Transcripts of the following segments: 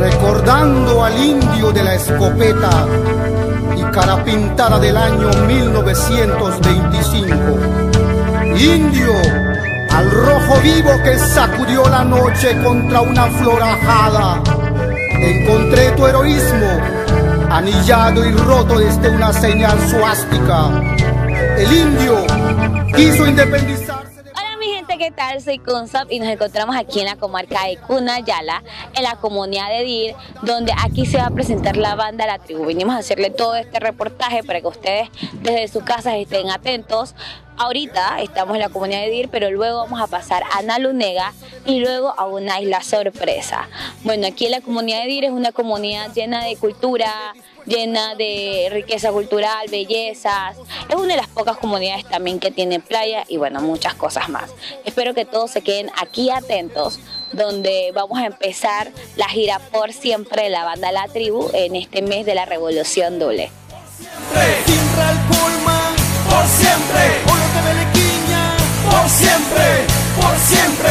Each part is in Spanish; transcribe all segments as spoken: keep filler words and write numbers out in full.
Recordando al indio de la escopeta y cara pintada del año mil novecientos veinticinco. Indio, al rojo vivo que sacudió la noche contra una flor ajada. Encontré tu heroísmo, anillado y roto desde una señal suástica. El indio quiso independizarse de... Hola mi gente, ¿qué tal? Soy Consap y nos encontramos aquí en la comarca de Guna Yala, en la comunidad de Dir, donde aquí se va a presentar la banda La Tribu. Venimos a hacerle todo este reportaje para que ustedes desde sus casas estén atentos. Ahorita estamos en la comunidad de Dir, pero luego vamos a pasar a Nalunega y luego a una isla sorpresa. Bueno, aquí en la comunidad de Dir es una comunidad llena de cultura, llena de riqueza cultural, bellezas. Es una de las pocas comunidades también que tiene playa y bueno, muchas cosas más. Espero que todos se queden aquí atentos, donde vamos a empezar la gira por siempre de la banda La Tribu en este mes de la Revolución Dule. Por siempre, por lo que belequiña, por siempre, por siempre,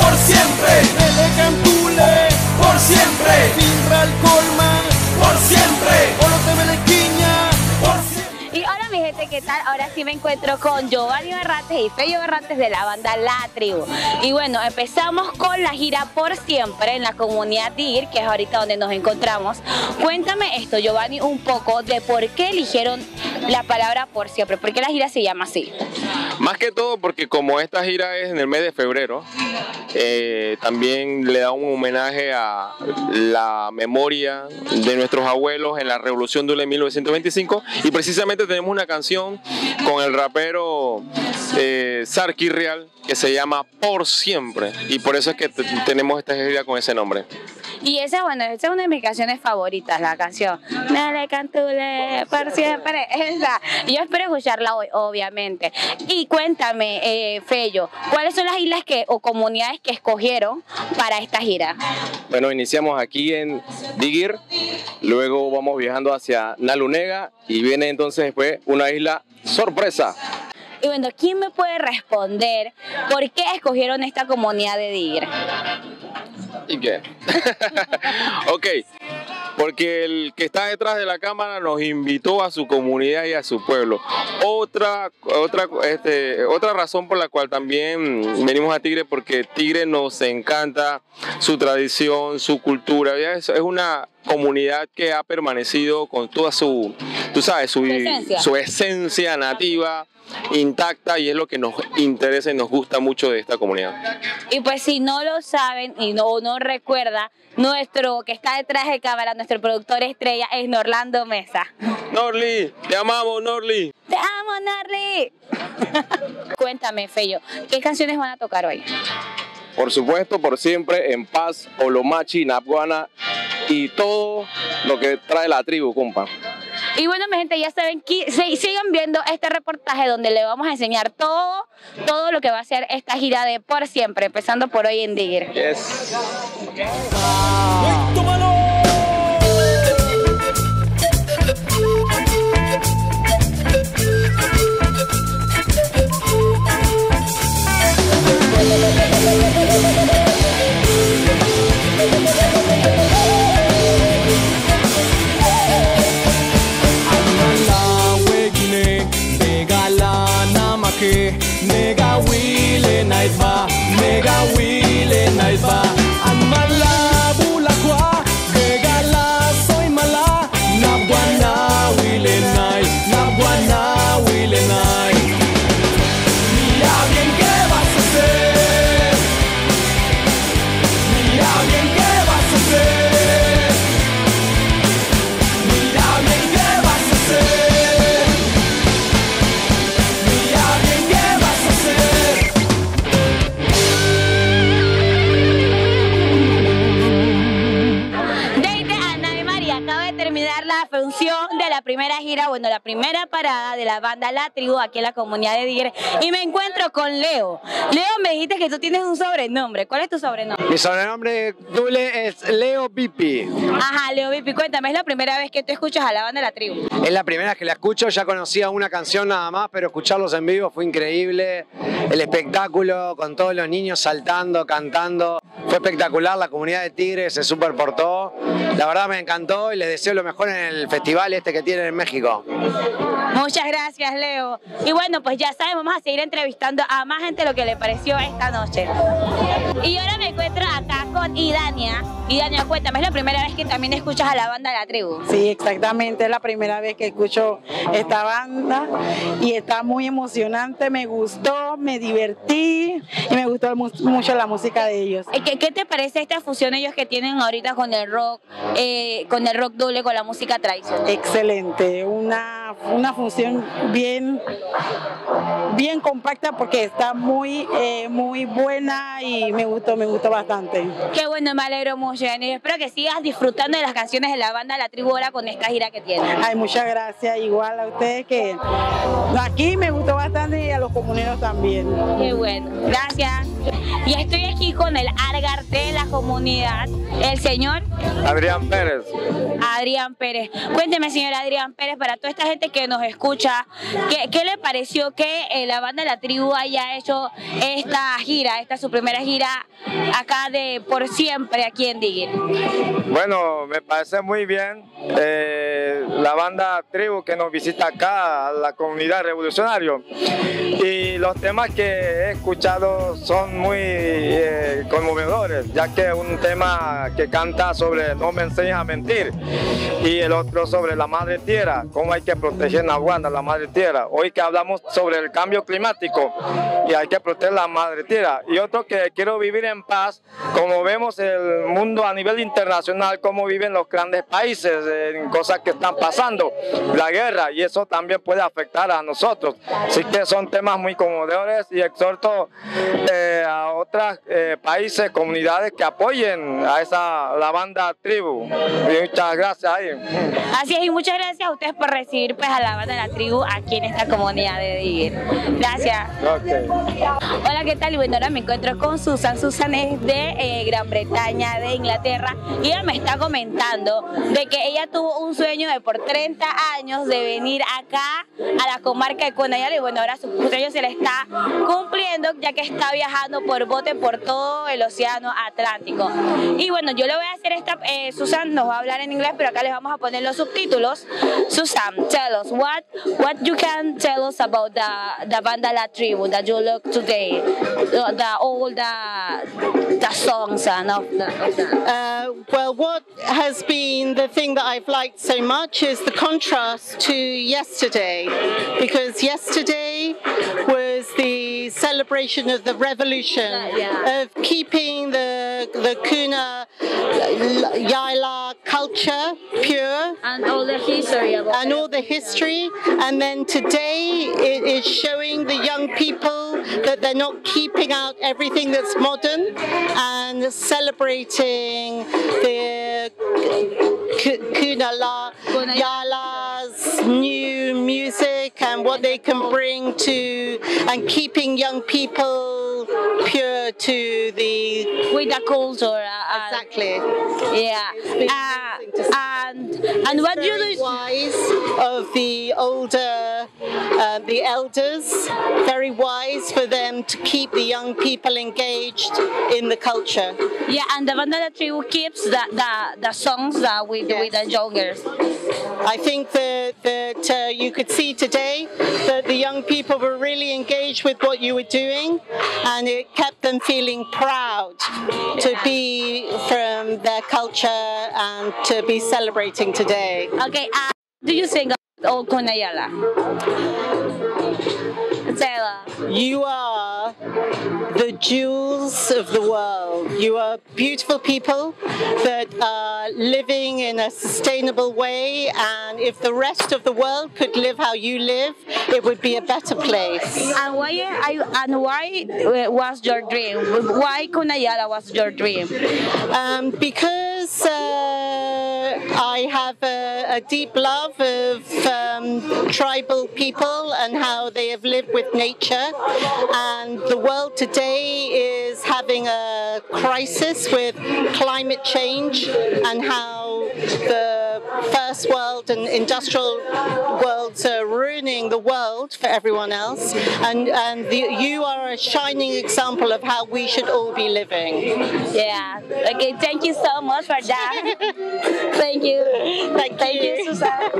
por siempre, bele Cantule, por siempre, finra el colma, por siempre, por lo que belequiña, por siempre. Y ahora mi gente, ¿qué tal? Ahora sí me encuentro con Giovanni Barrantes y Feyo Barrantes de la banda La Tribu. Y bueno, empezamos con la gira por siempre en la comunidad Dir, que es ahorita donde nos encontramos. Cuéntame esto, Giovanni, un poco de por qué eligieron la palabra por siempre. ¿Por qué la gira se llama así? Más que todo porque como esta gira es en el mes de febrero, eh, también le da un homenaje a la memoria de nuestros abuelos en la Revolución de mil novecientos veinticinco, y precisamente tenemos una canción con el rapero eh, Sarkir Real que se llama Por Siempre, y por eso es que tenemos esta gira con ese nombre. Y esa, bueno, esa es una de mis canciones favoritas, la canción Dale Cantule, por siempre, esa. Yo espero escucharla hoy, obviamente. Y cuéntame, eh, Feyo, ¿cuáles son las islas que, o comunidades que escogieron para esta gira? Bueno, iniciamos aquí en Dir, luego vamos viajando hacia Nalunega y viene entonces después una isla sorpresa. Y bueno, ¿quién me puede responder por qué escogieron esta comunidad de Dir? ¿Y qué? Ok, porque el que está detrás de la cámara nos invitó a su comunidad y a su pueblo. Otra, otra, este, otra razón por la cual también venimos a Tigre, porque Tigre nos encanta su tradición, su cultura. Es, es una comunidad que ha permanecido con toda su, tú sabes, su, su, esencia. su esencia nativa intacta, y es lo que nos interesa y nos gusta mucho de esta comunidad. Y pues si no lo saben y no, no recuerda, nuestro que está detrás de cámara, nuestro productor estrella es Norlando Mesa. Norli, te amamos Norli. Te amo Norli. Cuéntame Feyo, ¿qué canciones van a tocar hoy? Por supuesto, Por Siempre, En Paz, Olomachi, Napguana y todo lo que trae La Tribu, compa. Y bueno, mi gente, ya saben, que sigan viendo este reportaje donde le vamos a enseñar todo, todo lo que va a ser esta gira de Por Siempre, empezando por hoy en Dir. Yes. Okay. la primera gira, bueno, la primera parada de la banda La Tribu aquí en la comunidad de Dir, y me encuentro con Leo. Leo, me dijiste que tú tienes un sobrenombre. ¿Cuál es tu sobrenombre? Mi sobrenombre, Cantule, es Leo Bipi. Ajá, Leo Bipi, cuéntame, ¿es la primera vez que tú escuchas a la banda La Tribu? Es la primera vez que la escucho, ya conocía una canción nada más, pero escucharlos en vivo fue increíble. El espectáculo con todos los niños saltando, cantando, fue espectacular. La comunidad de Tigres se superportó. La verdad me encantó y les deseo lo mejor en el festival este que tienen en México. Muchas gracias, Leo. Y bueno, pues ya saben, vamos a seguir entrevistando a más gente lo que le pareció esta noche. Y ahora me encuentro acá con Idania. Idania, cuéntame, ¿es la primera vez que también escuchas a la banda La Tribu? Sí, exactamente, es la primera vez que escucho esta banda y está muy emocionante, me gustó, me divertí y me gustó mucho la música de ellos. ¿Qué, qué te parece esta fusión ellos que tienen ahorita con el rock, eh, con el rock doble, con la música tradicional? Excelente, una, una fusión bien, bien compacta porque está muy, eh, muy buena y me gustó, me gustó bastante. Qué bueno, me alegro mucho, Giovanni. Espero que sigas disfrutando de las canciones de la banda La Tribu ahora con esta gira que tiene. Ay, muchas gracias, igual a ustedes, que aquí me gustó bastante y a los comuneros también. Qué bueno, gracias. Y estoy aquí con el Argar de la comunidad, el señor Adrián Pérez. Adrián Pérez. Cuénteme, señor Adrián Pérez, para toda esta gente que nos escucha, ¿qué, qué le pareció que eh, la banda La Tribu haya hecho esta gira, esta su primera gira acá de Por Siempre aquí en Dir? Bueno, me parece muy bien. Eh, la banda Tribu que nos visita acá, a la comunidad revolucionario. Y los temas que he escuchado son muy eh, conmovedores, ya que un tema que canta sobre no me enseñes a mentir y el otro sobre la madre tierra, cómo hay que proteger Nahuana, la madre tierra. Hoy que hablamos sobre el cambio climático y hay que proteger la madre tierra. Y otro que quiero vivir en paz, como vemos el mundo a nivel internacional, cómo viven los grandes países, en cosas que están pasando, la guerra, y eso también puede afectar a nosotros. Así que son temas muy conmovedores y exhorto eh, a otros eh, países, comunidades que apoyen a esa, la banda Tribu. Y muchas gracias. Así es, y muchas gracias a ustedes por recibir pues, a la banda La Tribu aquí en esta comunidad de Dir. Gracias. Okay. Hola, ¿qué tal? Y bueno, ahora me encuentro con Susan. Susan es de eh, Gran Bretaña, de Inglaterra, y ella me está comentando de que ella tuvo un sueño de por treinta años de venir acá a la comarca de Guna Yala, y bueno, ahora su sueño se le está cumpliendo ya que está viajando por bote por todo el océano Atlántico. Y bueno, yo le voy a hacer esta, eh, Susan nos va a hablar en inglés, pero acá les vamos a poner los subtítulos. Susan, tell us what what you can tell us about the the banda La Tribu that you look today, the, the all the the songs and of the, of the... Uh, well, what has been the thing that I've liked so much is the contrast to yesterday, because yesterday was the celebration of the revolution, uh, yeah. of keeping the the Guna Yala culture pure and all the history about and all the history, and then today it is showing the young people that they're not keeping out everything that's modern and celebrating the Guna Yala's new music and what they can bring to, and keeping young people pure to the with the culture. Uh, exactly. Yeah. Uh, and and what you do wise of the older, uh, the elders, very wise for them to keep the young people engaged in the culture. Yeah, and the Banda La Tribu keeps the the, the songs that we do with the youngers. I think that, that uh, you could see today that the young people were really engaged with what you were doing, and it kept them feeling proud to be from their culture and to be celebrating today. Okay, uh, do you sing about Guna Yala? You are the jewels of the world. You are beautiful people that are living in a sustainable way, and if the rest of the world could live how you live, it would be a better place. And why are you, and why was your dream? Why Guna Yala was your dream? Um, because Yes, uh, I have a, a deep love of um, tribal people and how they have lived with nature. And the world today is having a crisis with climate change and how the first world and industrial worlds are ruining the world for everyone else. And, and the, you are a shining example of how we should all be living. Yeah. Okay, thank you so much for that. Thank you. Thank, thank you, you Susan.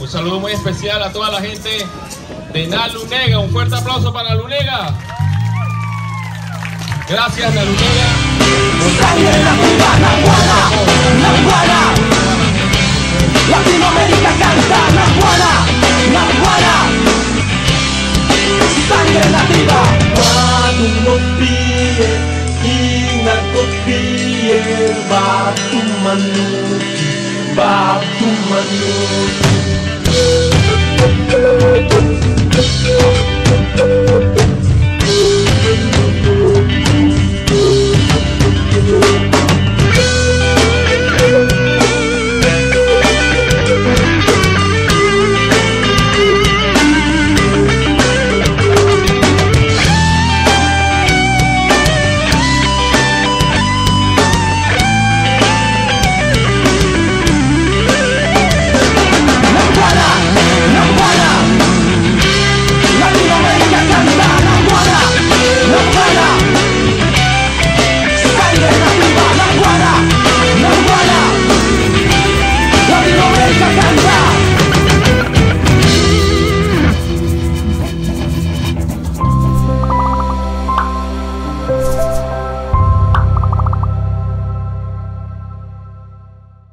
Un saludo muy especial a toda la gente de Nalunega. Un fuerte aplauso para Nalunega. Gracias, Nalunega. Latinoamérica canta, Nahuala, Nahuala, sangre nativa. Batumopie, inacopie, Batumanuki, Batumanuki.